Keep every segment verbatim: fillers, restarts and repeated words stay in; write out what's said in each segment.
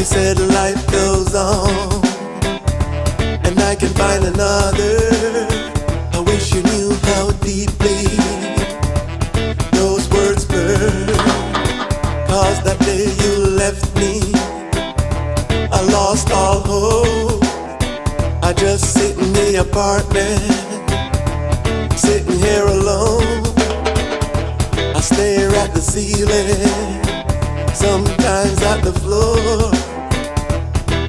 You said life goes on, and I can find another. I wish you knew how deeply those words burn. 'Cause that day you left me, I lost all hope. I just sit in the apartment, sitting here alone. I stare at the ceiling, sometimes at the floor.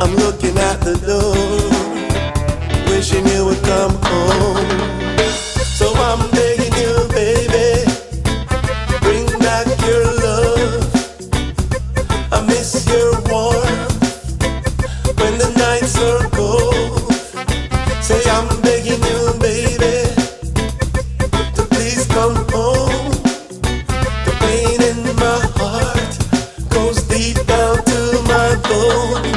I'm looking at the door, wishing you would come home. So I'm begging you, baby, bring back your love. I miss your warmth when the nights are cold. Say I'm begging you, baby, to please come home. The pain in my heart goes deep down to my bones.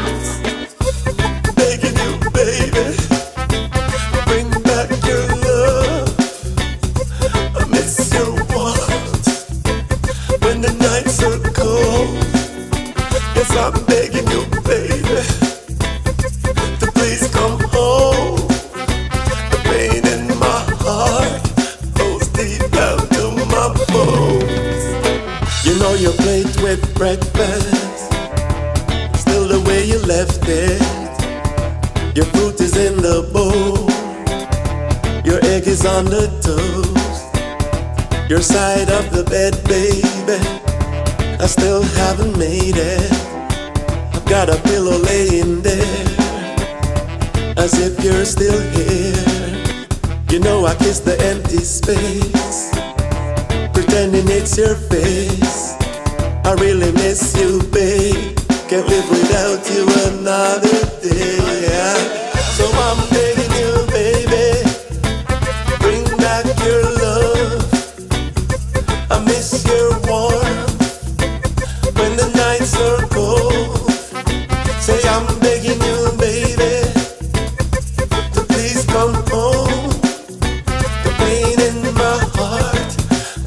Begging you, baby, bring back your love. I miss your warmth when the nights are cold. Yes, I'm begging you, baby, to please come home. The pain in my heart goes deep down to my bones. You know your plate with breakfast, still the way you left it. Your fruit is in the bowl, your egg is on the toast. Your side of the bed, baby, I still haven't made it. I've got a pillow laying there, as if you're still here. You know I kiss the empty space, pretending it's your face. I really miss you, babe. Can't live without you another day. Yeah. So I'm begging you, baby, bring back your love. I miss your warmth when the nights are cold. Say I'm begging you, baby, to please come home. The pain in my heart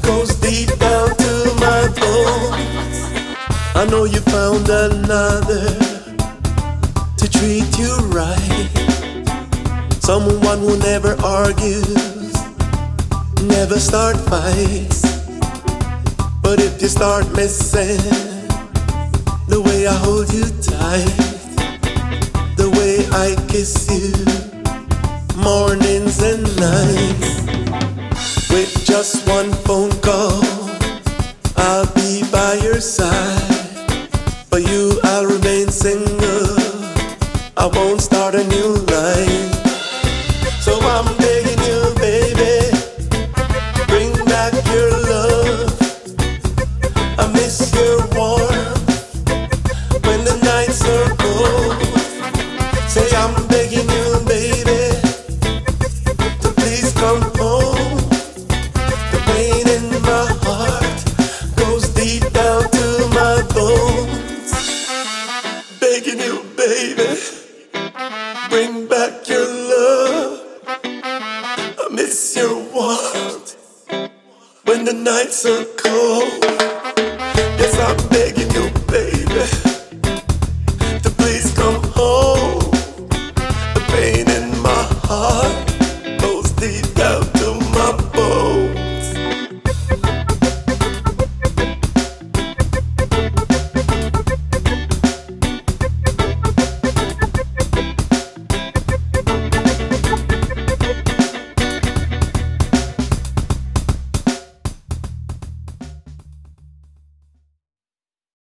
goes deep down to my bones. I know you found another to treat you right, someone who never argues, never start fights. But if you start missing the way I hold you tight, the way I kiss you mornings and nights, with just one phone call I'll be by your side. For you, I'll remain single. I won't start a new life. So I'm begging you, baby, bring back your love. I miss your warmth when the nights are cold. Say I'm begging you, baby, to please come home. The pain in my heart goes deep down to my bones. Begging you, baby, bring back your love. I miss your warmth when the nights are cold.